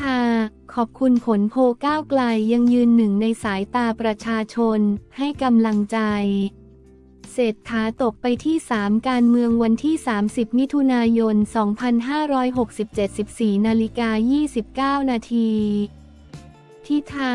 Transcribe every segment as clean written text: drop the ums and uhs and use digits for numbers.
ธาขอบคุณผลโพลก้าวไกลยังยืนหนึ่งในสายตาประชาชนให้กำลังใจเศรษฐาตกไปที่3การเมืองวันที่30มิถุนายน2567 14:29 น.ทิธา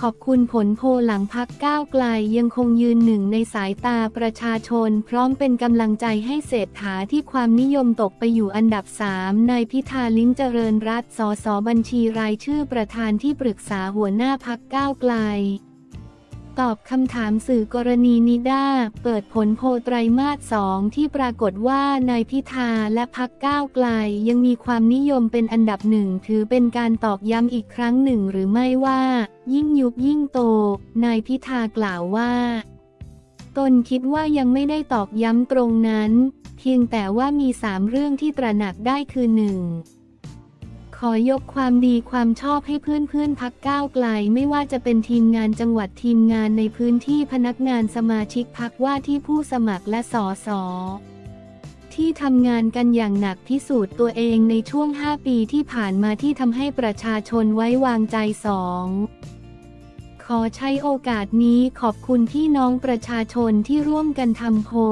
ขอบคุณผลโพลหลังพรรคก้าวไกลยังคงยืนหนึ่งในสายตาประชาชนพร้อมเป็นกำลังใจให้เศรษฐาที่ความนิยมตกไปอยู่อันดับ3นายพิธาลิ้มเจริญรัตน์สสบัญชีรายชื่อประธานที่ปรึกษาหัวหน้าพรรคก้าวไกลตอบคำถามสื่อกรณีนิด้าเปิดผลโพลไตรมาส 2ที่ปรากฏว่านายพิธาและพรรคก้าวไกลยังมีความนิยมเป็นอันดับหนึ่งถือเป็นการตอกย้ำอีกครั้งหนึ่งหรือไม่ว่ายิ่งยุบยิ่งโตนายพิธากล่าวว่าตนคิดว่ายังไม่ได้ตอกย้ำตรงนั้นเพียงแต่ว่ามี3เรื่องที่ตระหนักได้คือ 1ขอยกความดีความชอบให้เพื่อนๆพรรคก้าวไกลไม่ว่าจะเป็นทีมงานจังหวัดทีมงานในพื้นที่พนักงานสมาชิกพรรคว่าที่ผู้สมัครและสสที่ทำงานกันอย่างหนักพิสูจน์ตัวเองในช่วง5ปีที่ผ่านมาที่ทำให้ประชาชนไว้วางใจ2ขอใช้โอกาสนี้ขอบคุณพี่น้องประชาชนที่ร่วมกันทำโพล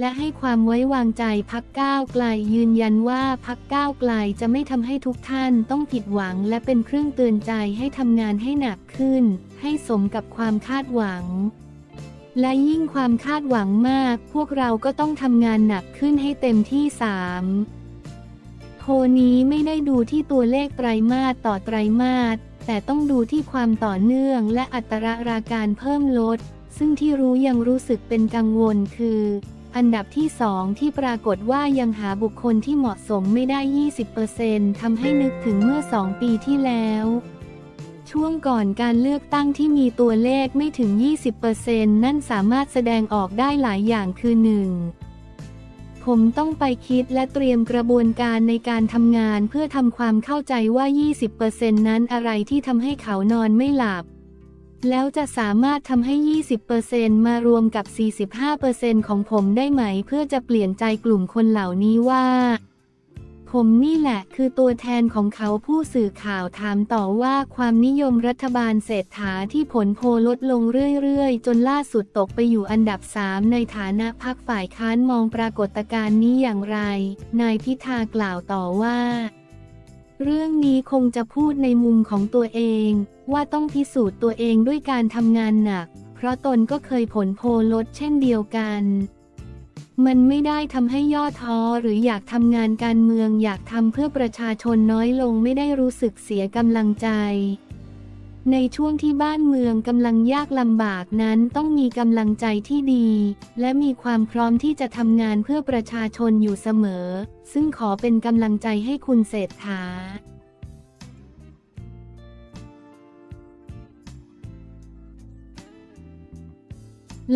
และให้ความไว้วางใจพรรคก้าวไกลยืนยันว่าพรรคก้าวไกลจะไม่ทำให้ทุกท่านต้องผิดหวังและเป็นเครื่องเตือนใจให้ทำงานให้หนักขึ้นให้สมกับความคาดหวังและยิ่งความคาดหวังมากพวกเราก็ต้องทำงานหนักขึ้นให้เต็มที่3โพลนี้ไม่ได้ดูที่ตัวเลขไตรมาสต่อไตรมาสแต่ต้องดูที่ความต่อเนื่องและอัตราการเพิ่มลดซึ่งที่รู้ยังรู้สึกเป็นกังวลคืออันดับที่2ที่ปรากฏว่ายังหาบุคคลที่เหมาะสมไม่ได้ 20% ทำให้นึกถึงเมื่อ2ปีที่แล้วช่วงก่อนการเลือกตั้งที่มีตัวเลขไม่ถึง 20% นั่นสามารถแสดงออกได้หลายอย่างคือ 1. ผมต้องไปคิดและเตรียมกระบวนการในการทำงานเพื่อทำความเข้าใจว่า 20% นั้นอะไรที่ทำให้เขานอนไม่หลับแล้วจะสามารถทำให้ 20% มารวมกับ 45% ของผมได้ไหมเพื่อจะเปลี่ยนใจกลุ่มคนเหล่านี้ว่าผมนี่แหละคือตัวแทนของเขาผู้สื่อข่าวถามต่อว่าความนิยมรัฐบาลเศรษฐาที่ผลโพลลดลงเรื่อยๆจนล่าสุดตกไปอยู่อันดับ3ในฐานะพรรคฝ่ายค้านมองปรากฏการณ์นี้อย่างไรนายพิธากล่าวต่อว่าเรื่องนี้คงจะพูดในมุมของตัวเองว่าต้องพิสูจน์ตัวเองด้วยการทำงานหนักเพราะตนก็เคยผลโพลลดเช่นเดียวกันมันไม่ได้ทำให้ย่อท้อหรืออยากทำงานการเมืองอยากทำเพื่อประชาชนน้อยลงไม่ได้รู้สึกเสียกำลังใจในช่วงที่บ้านเมืองกำลังยากลำบากนั้นต้องมีกำลังใจที่ดีและมีความพร้อมที่จะทำงานเพื่อประชาชนอยู่เสมอซึ่งขอเป็นกำลังใจให้คุณเศรษฐา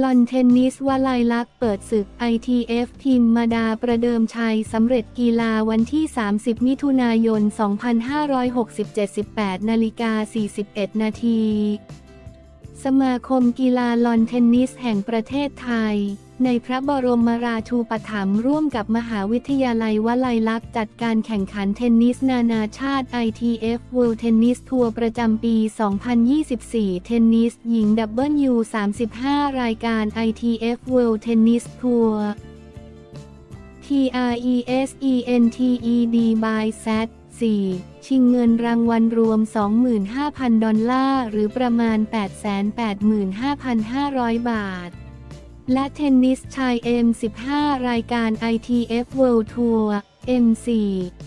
ลอนเทนนิสวลัยลักษณ์เปิดศึก ITF พิมมาดาประเดิมชัยสำเร็จกีฬาวันที่30มิถุนายน2567 18:41 น.สมาคมกีฬาลอนเทนนิสแห่งประเทศไทยในพระบรมราชูปถัมภ์ร่วมกับมหาวิทยาลัยวลัยลักษณ์จัดการแข่งขันเทนนิสนานาชาติ ITF World Tennis Tour ประจำปี 2024 เทนนิสหญิง W35 รายการ ITF World Tennis Tour TRESENTED by Zชิงเงินรางวัลรวม 25,000 ดอลลาร์หรือประมาณ 885,500 บาทและเทนนิสชาย M15 รายการ ITF World Tour M4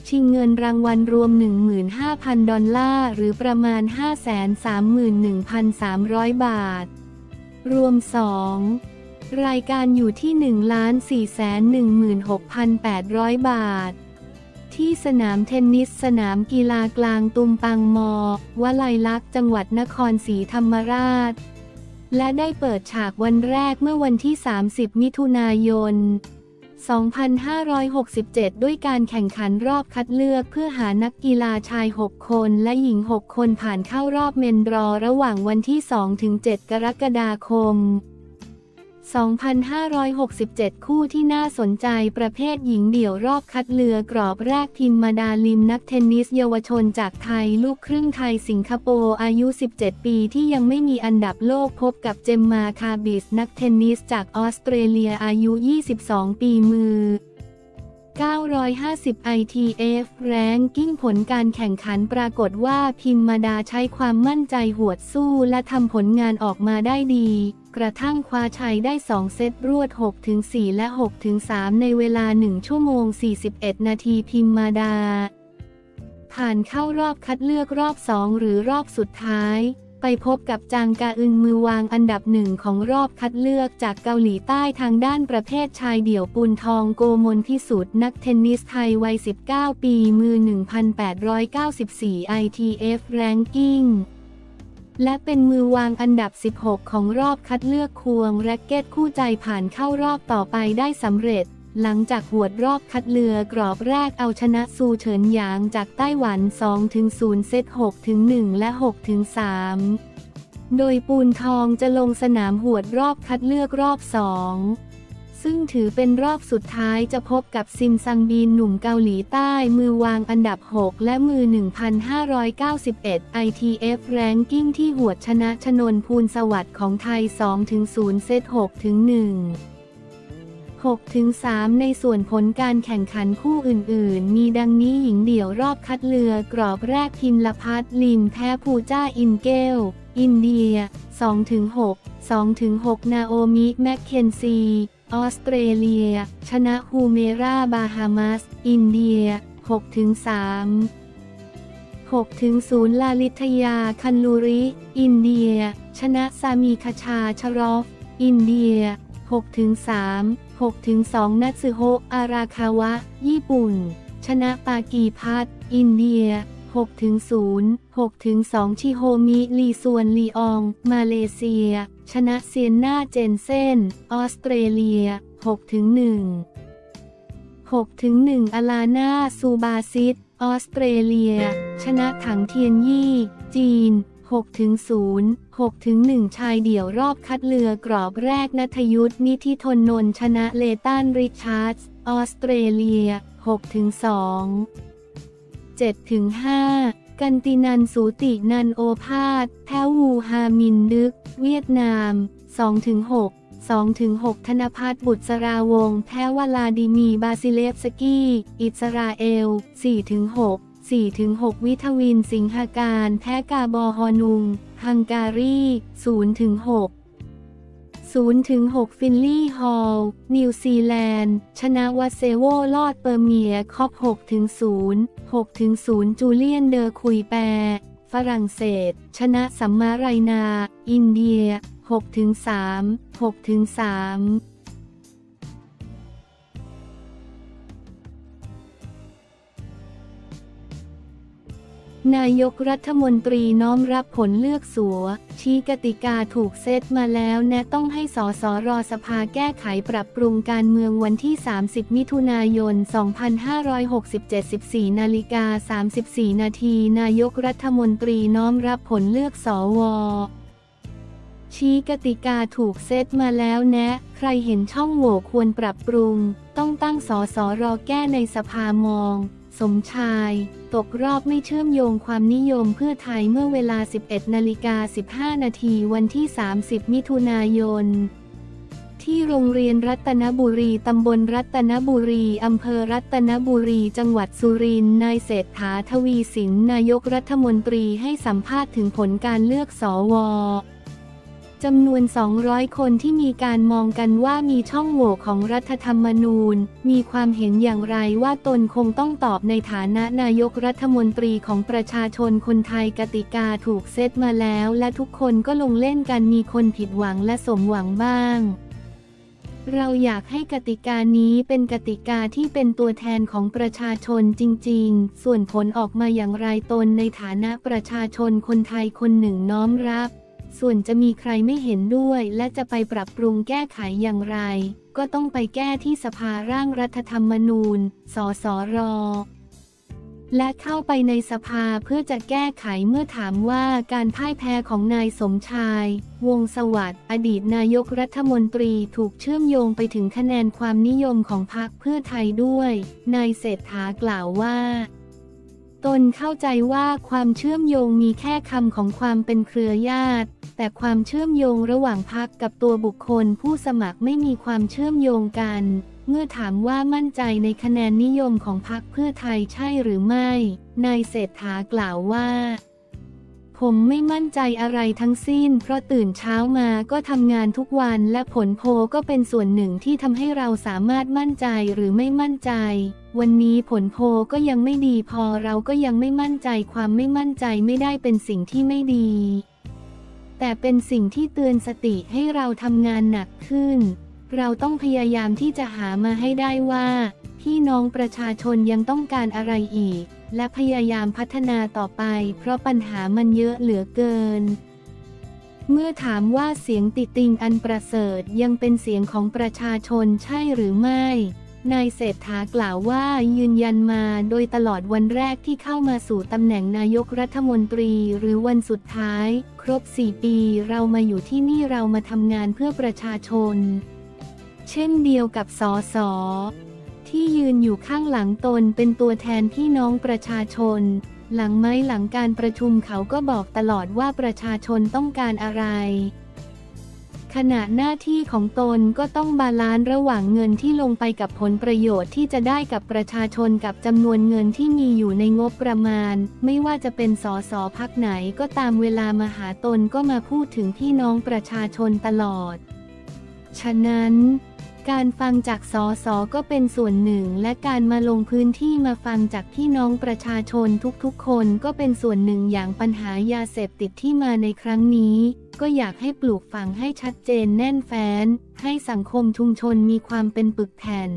ชิงเงินรางวัลรวม 15,000 ดอลลาร์หรือประมาณ 531,300 บาทรวม2รายการอยู่ที่ 1,416,800 บาทที่สนามเทนนิสสนามกีฬากลางตุมปังมอวลัยลักษณ์จังหวัดนครศรีธรรมราชและได้เปิดฉากวันแรกเมื่อวันที่30มิถุนายน2567ด้วยการแข่งขันรอบคัดเลือกเพื่อหานักกีฬาชาย6คนและหญิง6คนผ่านเข้ารอบเมนดรอระหว่างวันที่ 2-7 กรกฎาคม 2567 คู่ที่น่าสนใจประเภทหญิงเดี่ยวรอบคัดเลือกกรอบแรกพิมมาดาลิมนักเทนนิสเยาวชนจากไทยลูกครึ่งไทยสิงคโปร์อายุ 17 ปีที่ยังไม่มีอันดับโลกพบกับเจมมาคาบิสนักเทนนิสจากออสเตรเลียอายุ 22 ปีมือ950 ITF แรงกิ้งผลการแข่งขันปรากฏว่าพิมมาดาใช้ความมั่นใจหวดสู้และทำผลงานออกมาได้ดีกระทั่งคว้าชัยได้2เซตรวด 6-4 และ 6-3 ในเวลา1ชั่วโมง41นาทีพิมมาดาผ่านเข้ารอบคัดเลือกรอบ2หรือรอบสุดท้ายไปพบกับจางกาอึนมือวางอันดับ1ของรอบคัดเลือกจากเกาหลีใต้ทางด้านประเภทชายเดี่ยวปูนทองโกมลพิสุทธิ์นักเทนนิสไทยวัย19ปีมือ1894 ITF Ranking และเป็นมือวางอันดับ16ของรอบคัดเลือกควงแร็คเก็ตคู่ใจผ่านเข้ารอบต่อไปได้สำเร็จหลังจากหวดรอบคัดเลือกกรอบแรกเอาชนะซูเฉินหยางจากไต้หวัน 2-0 เซต 6-1 และ 6-3 โดยปูนทองจะลงสนามหวดรอบคัดเลือกรอบ2ซึ่งถือเป็นรอบสุดท้ายจะพบกับซิมซังบีนหนุ่มเกาหลีใต้มือวางอันดับ6และมือ1591 ITF Ranking ที่หวดชนะชนนท์ ภูลสวัสดิ์ของไทย 2-0 เซต 6-16-3 ในส่วนผลการแข่งขันคู่อื่นๆมีดังนี้หญิงเดี่ยวรอบคัดเลือกกรอบแรกพิมลภัทรลิมแพ้ภูจ้าอินเกลอินเดีย 2-6 นาโอมิแมคเคนซีออสเตรเลียชนะฮูเมราบาฮามัสอินเดีย 6-3 6-0 ลาลิทยาคันลูริอินเดียชนะซามีคชาชรอฟอินเดีย 6-3 6-2 นัตสึโฮะ อาราคาวะ ญี่ปุ่น ชนะปากีพัทอินเดีย 6-0 6-2 ชิโฮมิ ลีซวน ลีออง มาเลเซีย ชนะเซียนนา เจนเซน ออสเตรเลีย 6-1 อลาน่า ซูบาซิต ออสเตรเลีย ชนะถังเทียนยี่ จีน6-0 6-1 ชายเดี่ยวรอบคัดเลือกกรอบแรกณัฐยุทธ นิธิธนนนท์ชนะเลตัน ริชาร์ดส์ออสเตรเลีย 6-2 7-5 กันตินันท์ สูตินันท์โอภาสแท้ววูฮามินดึกเวียดนาม 2-6 ธนภัทร บุษราวงศ์แพ้วลาดิมีร์ บาซิเลฟสกี้อิสราเอล 4-6 วิทวินสิงหการแพ้กาบอฮอนุงฮังการี 0-6 ฟินลี่ฮอลนิวซีแลนด์ชนะวาเซโวลอดเปอร์เมียคอป 6-0 จูเลียนเดอคุยแปร์ฝรั่งเศสชนะสัมมาไรนาอินเดีย 6-3นายกรัฐมนตรีน้อมรับผลเลือกสัวชี้กติกาถูกเซตมาแล้วแนะต้องให้สสร.สภาแก้ไขปรับปรุงการเมืองวันที่30มิถุนายน2567 14:34 นาทีนายกรัฐมนตรีน้อมรับผลเลือกสว.ชี้กติกาถูกเซตมาแล้วแนะใครเห็นช่องโหว่ควรปรับปรุงต้องตั้งสสร.แก้ในสภามองสมชายตกรอบไม่เชื่อมโยงความนิยมเพื่อไทยเมื่อเวลา 11:15 นาทีวันที่30มิถุนายนที่โรงเรียนรัตนบุรีตำบลรัตนบุรีอำเภอรัตนบุรีจังหวัดสุรินทร์นายเศรษฐาทวีสินนายกรัฐมนตรีให้สัมภาษณ์ถึงผลการเลือกสว.จำนวน200คนที่มีการมองกันว่ามีช่องโหว่ของรัฐธรรมนูญมีความเห็นอย่างไรว่าตนคงต้องตอบในฐานะนายกรัฐมนตรีของประชาชนคนไทยกติกาถูกเซตมาแล้วและทุกคนก็ลงเล่นกันมีคนผิดหวังและสมหวังบ้างเราอยากให้กติกานี้เป็นกติกาที่เป็นตัวแทนของประชาชนจริงๆส่วนผลออกมาอย่างไรตนในฐานะประชาชนคนไทยคนหนึ่งน้อมรับส่วนจะมีใครไม่เห็นด้วยและจะไปปรับปรุงแก้ไขอย่างไรก็ต้องไปแก้ที่สภาร่างรัฐธรรมนูญสสร และเข้าไปในสภาเพื่อจะแก้ไขเมื่อถามว่าการพ่ายแพ้ของนายสมชายวงศ์สวัสดิ์อดีตนายกรัฐมนตรีถูกเชื่อมโยงไปถึงคะแนนความนิยมของพรรคเพื่อไทยด้วยนายเศรษฐากล่าวว่าตนเข้าใจว่าความเชื่อมโยงมีแค่คำของความเป็นเครือญาติแต่ความเชื่อมโยงระหว่างพรรคกับตัวบุคคลผู้สมัครไม่มีความเชื่อมโยงกันเมื่อถามว่ามั่นใจในคะแนนนิยมของพรรคเพื่อไทยใช่หรือไม่นายเศรษฐากล่าวว่าผมไม่มั่นใจอะไรทั้งสิ้นเพราะตื่นเช้ามาก็ทำงานทุกวันและผลโพลก็เป็นส่วนหนึ่งที่ทำให้เราสามารถมั่นใจหรือไม่มั่นใจวันนี้ผลโพลก็ยังไม่ดีพอเราก็ยังไม่มั่นใจความไม่มั่นใจไม่ได้เป็นสิ่งที่ไม่ดีแต่เป็นสิ่งที่เตือนสติให้เราทำงานหนักขึ้นเราต้องพยายามที่จะหามาให้ได้ว่าพี่น้องประชาชนยังต้องการอะไรอีกและพยายามพัฒนาต่อไปเพราะปัญหามันเยอะเหลือเกินเมื่อถามว่าเสียงติติงอันประเสริฐยังเป็นเสียงของประชาชนใช่หรือไม่นายเศรษฐากล่าวว่ายืนยันมาโดยตลอดวันแรกที่เข้ามาสู่ตำแหน่งนายกรัฐมนตรีหรือวันสุดท้ายครบ4 ปีเรามาอยู่ที่นี่เรามาทำงานเพื่อประชาชนเช่นเดียวกับสสที่ยืนอยู่ข้างหลังตนเป็นตัวแทนพี่น้องประชาชนหลังไม้หลังการประชุมเขาก็บอกตลอดว่าประชาชนต้องการอะไรขณะหน้าที่ของตนก็ต้องบาลานซ์ระหว่างเงินที่ลงไปกับผลประโยชน์ที่จะได้กับประชาชนกับจำนวนเงินที่มีอยู่ในงบประมาณไม่ว่าจะเป็นสสพรรคไหนก็ตามเวลามาหาตนก็มาพูดถึงพี่น้องประชาชนตลอดฉะนั้นการฟังจากสสก็เป็นส่วนหนึ่งและการมาลงพื้นที่มาฟังจากพี่น้องประชาชนทุกๆคนก็เป็นส่วนหนึ่งอย่างปัญหายาเสพติดที่มาในครั้งนี้ก็อยากให้ปลูกฝังให้ชัดเจนแน่นแฟ้นให้สังคมชุมชนมีความเป็นปึกแผ่น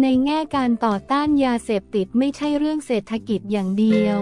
ในแง่การต่อต้านยาเสพติดไม่ใช่เรื่องเศรษฐกิจอย่างเดียว